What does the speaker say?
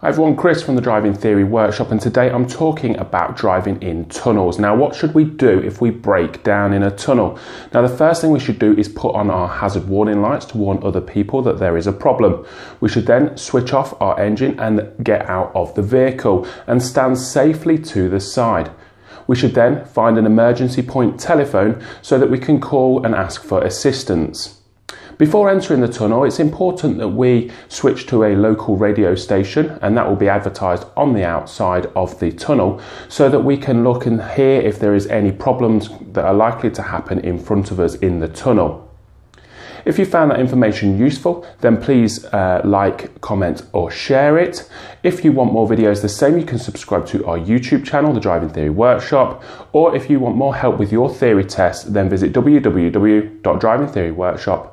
Hi everyone, Chris from the Driving Theory Workshop, and today I'm talking about driving in tunnels. Now, what should we do if we break down in a tunnel? Now, the first thing we should do is put on our hazard warning lights to warn other people that there is a problem. We should then switch off our engine and get out of the vehicle and stand safely to the side. We should then find an emergency point telephone so that we can call and ask for assistance. Before entering the tunnel, it's important that we switch to a local radio station, and that will be advertised on the outside of the tunnel so that we can look and hear if there is any problems that are likely to happen in front of us in the tunnel. If you found that information useful, then please like, comment or share it. If you want more videos the same, you can subscribe to our YouTube channel, The Driving Theory Workshop, or if you want more help with your theory test, then visit www.drivingtheoryworkshop.co.uk.